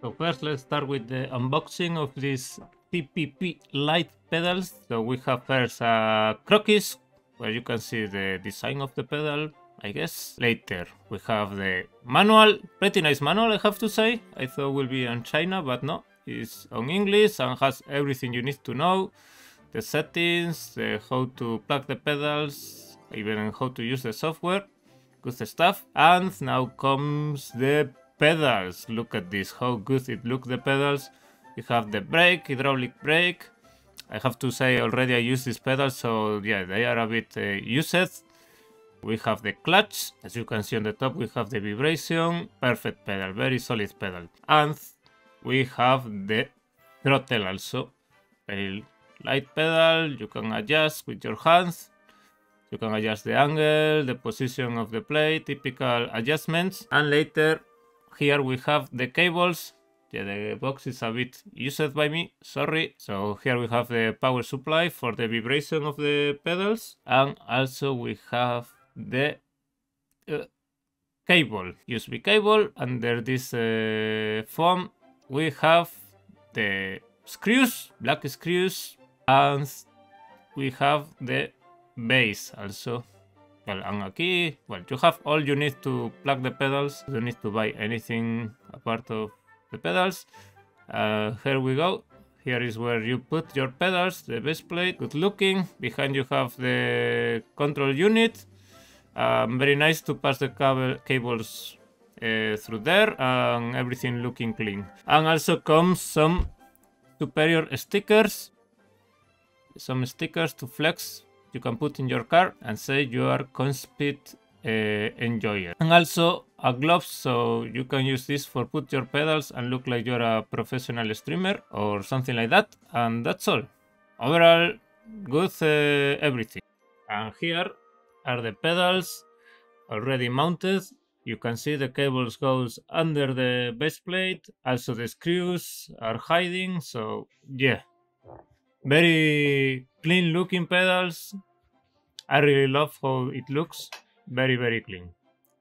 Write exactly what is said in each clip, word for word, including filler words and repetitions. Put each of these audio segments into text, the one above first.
So first let's start with the unboxing of these C P P light pedals. So we have first a croquis, where you can see the design of the pedal, I guess. Later we have the manual, pretty nice manual I have to say. I thought it will be on China, but no, it's on English and has everything you need to know. The settings, the how to plug the pedals, even how to use the software, good stuff. And now comes the pedals. Look at this, how good it looks, the pedals. You have the brake, hydraulic brake. I have to say already I use these pedals, so yeah, they are a bit uh, used. We have the clutch, as you can see on the top we have the vibration, perfect pedal, very solid pedal. And we have the throttle also, a light pedal, you can adjust with your hands. You can adjust the angle, the position of the plate, typical adjustments. And later, here we have the cables. Yeah, the box is a bit used by me, sorry. So here we have the power supply for the vibration of the pedals. And also we have the uh, cable, U S B cable. Under this uh, foam, we have the screws, black screws. And we have the base also, well, and a key. Well, you have all you need to plug the pedals. You don't need to buy anything apart of the pedals. Uh, here we go. Here is where you put your pedals, the base plate, good looking. Behind you have the control unit. Um, very nice to pass the cable cables uh, through there, and everything looking clean. And also comes some superior stickers, some stickers to flex. You can put in your car and say you are Conspit uh, enjoyer. And also a glove, so you can use this for put your pedals and look like you're a professional streamer or something like that. And that's all. Overall, good uh, everything. And here are the pedals already mounted. You can see the cables goes under the base plate. Also the screws are hiding, so yeah. Very clean looking pedals. I really love how it looks. Very, very clean.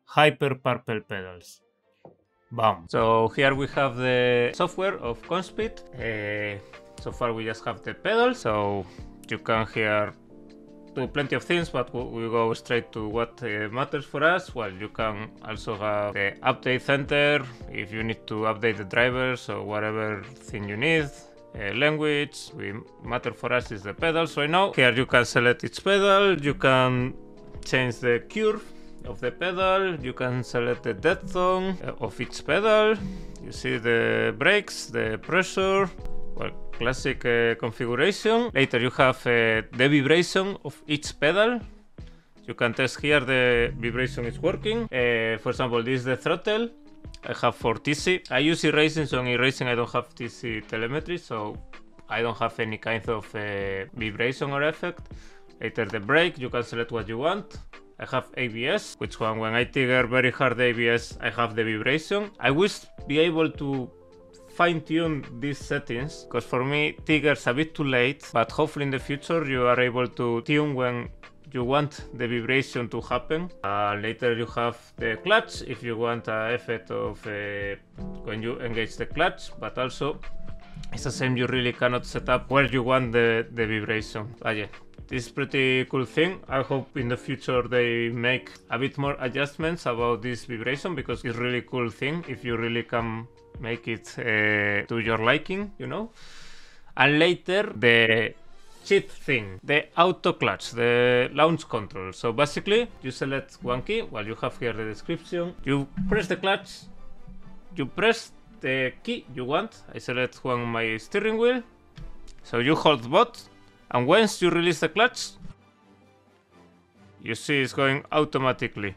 Hyper purple pedals. Bam. So here we have the software of Conspit. Uh, so far we just have the pedals. So you can here do plenty of things, but we go straight to what uh, matters for us. Well, you can also have the update center if you need to update the drivers or whatever thing you need. Uh, language, we matter for us is the pedals right now. Here you can select each pedal, you can change the curve of the pedal, you can select the dead zone of each pedal, you see the brakes, the pressure, well, classic uh, configuration. Later you have uh, the vibration of each pedal. You can test here the vibration is working. Uh, for example, this is the throttle. I have for T C. I use iRacing, so in iRacing I don't have T C telemetry, so I don't have any kind of uh, vibration or effect. Later the brake, you can select what you want. I have A B S, which one when I trigger very hard the A B S, I have the vibration. I wish be able to fine-tune these settings, because for me triggers a bit too late, but hopefully in the future you are able to tune when you want the vibration to happen. Uh, later you have the clutch, if you want an effect of uh, when you engage the clutch, but also it's the same, you really cannot set up where you want the, the vibration. But yeah, this is pretty cool thing. I hope in the future they make a bit more adjustments about this vibration, because it's really cool thing if you really can make it uh, to your liking, you know. And later the cheat thing, the auto clutch, the launch control. So basically you select one key, while well, you have here the description, you press the clutch, you press the key you want. I select one on my steering wheel, so you hold both, and once you release the clutch, you see it's going automatically.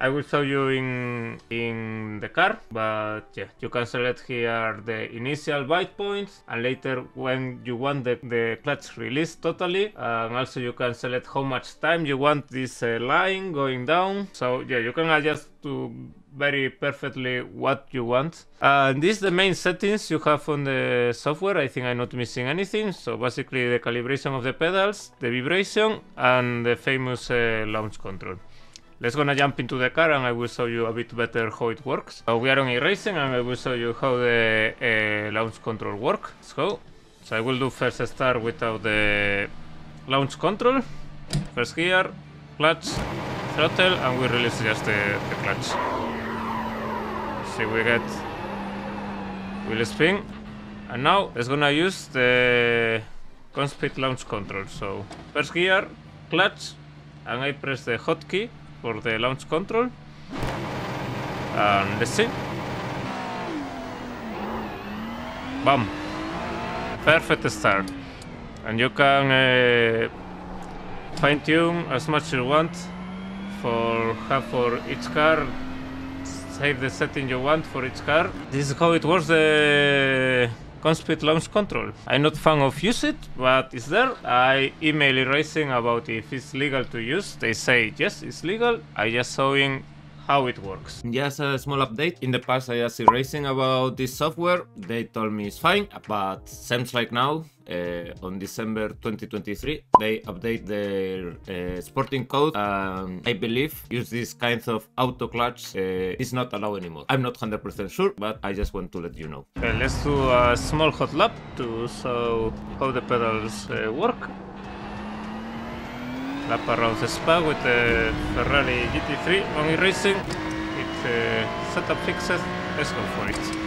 I will show you in, in the car, but yeah, you can select here the initial bite point, and later when you want the, the clutch released totally, and also you can select how much time you want this uh, line going down. So yeah, you can adjust to very perfectly what you want. Uh, and this is the main settings you have on the software. I think I'm not missing anything. So basically the calibration of the pedals, the vibration, and the famous uh, launch control. Let's gonna jump into the car and I will show you a bit better how it works. So we are on iRacing and I will show you how the uh, launch control works. Let's go. So I will do first start without the launch control. First gear, clutch, throttle, and we release just the, the clutch. See, we get wheel spin. And now it's gonna use the Conspit launch control. So first gear, clutch, and I press the hotkey for the launch control, and let's see. Bam! Perfect start. And you can uh, fine tune as much as you want for have for each car. Save the setting you want for each car. This is how it works, the Conspit launch control. I'm not fan of use it, but it's there. I email iRacing about if it's legal to use. They say yes, it's legal. I just showing how it works. Just a small update. In the past, I asked iRacing about this software. They told me it's fine, but seems like now, uh, on December twenty twenty-three, they update their uh, sporting code. And I believe use these kinds of auto clutch uh, is not allowed anymore. I'm not one hundred percent sure, but I just want to let you know. Okay, let's do a small hot lap to show how the pedals uh, work. Lap around the Spa with the Ferrari G T three on iRacing. It's uh, setup fixed. Let's go for it.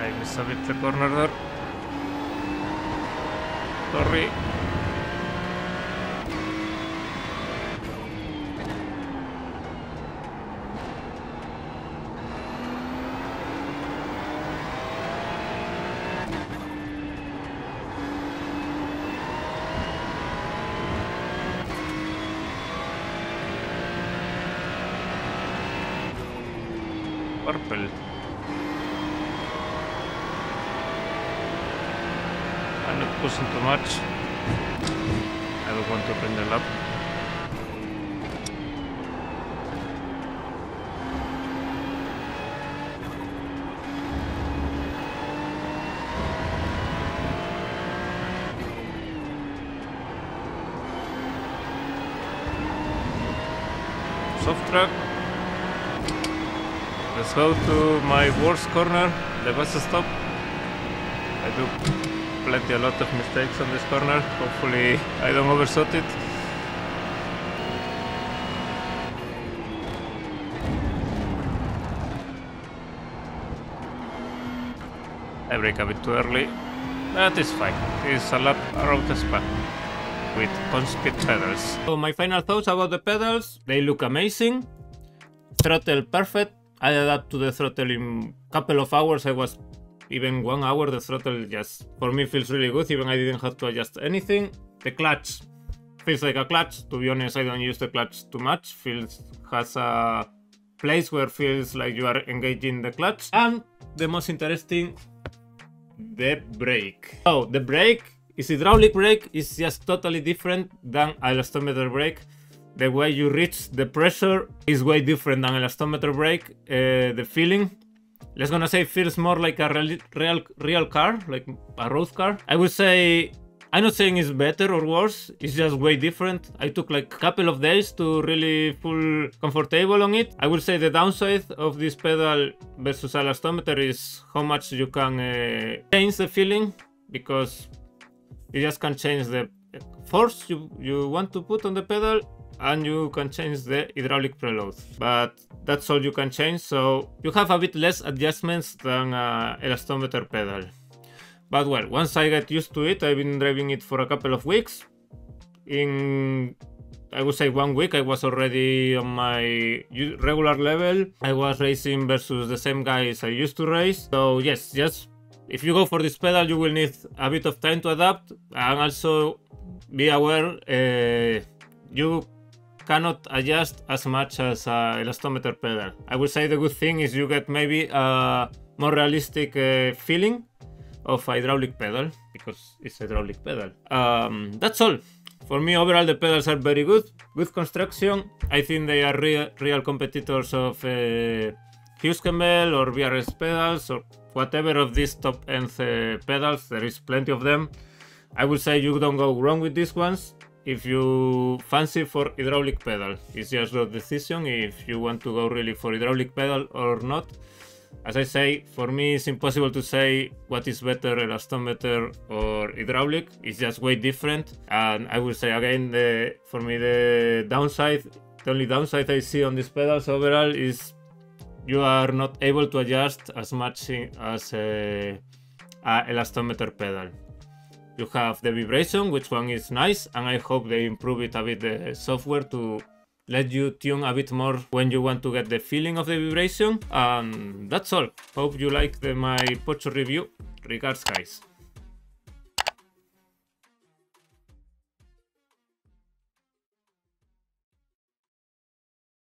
I miss a bit the corner there. Sorry. Purple. I'm not pushing too much. I don't want to open the lap. Soft track. Let's go to my worst corner, the best stop. I do plenty a lot of mistakes on this corner. Hopefully I don't overshot it. I brake a bit too early. That is fine. It's a lap around the Spa with Conspit pedals. So my final thoughts about the pedals. They look amazing. Throttle perfect. I adapt to the throttle in a couple of hours. I was Even one hour, the throttle just, for me, feels really good, even I didn't have to adjust anything. The clutch feels like a clutch. To be honest, I don't use the clutch too much. Feels has a place where feels like you are engaging the clutch. And the most interesting, the brake. Oh, the brake is hydraulic brake. It's just totally different than elastometer brake. The way you reach the pressure is way different than elastometer brake, uh, the feeling. Let's gonna say feels more like a real, real real car, like a road car. I would say, I'm not saying it's better or worse, it's just way different. I took like a couple of days to really feel comfortable on it. I would say the downside of this pedal versus elastometer is how much you can uh, change the feeling, because you just can change the force you, you want to put on the pedal, and you can change the hydraulic preload, but that's all you can change, so you have a bit less adjustments than an elastometer pedal. But well, once I get used to it, I've been driving it for a couple of weeks. In I would say one week I was already on my regular level. I was racing versus the same guys I used to race. So yes, just if you go for this pedal, you will need a bit of time to adapt, and also be aware uh, you cannot adjust as much as an elastometer pedal. I would say the good thing is you get maybe a more realistic uh, feeling of hydraulic pedal, because it's hydraulic pedal. Um, that's all. For me, overall, the pedals are very good. Good construction. I think they are real, real competitors of uh, Heusinkveld or V R S pedals or whatever of these top-end uh, pedals. There is plenty of them. I would say you don't go wrong with these ones if you fancy for hydraulic pedal. It's just your decision if you want to go really for hydraulic pedal or not. As I say, for me it's impossible to say what is better, elastometer or hydraulic. It's just way different, and I will say again, the, for me the downside, the only downside I see on these pedals overall is you are not able to adjust as much as a, a elastometer pedal. You have the vibration, which one is nice, and I hope they improve it a bit, the software, to let you tune a bit more when you want to get the feeling of the vibration. And that's all. Hope you liked my Pocho review. Regards, guys.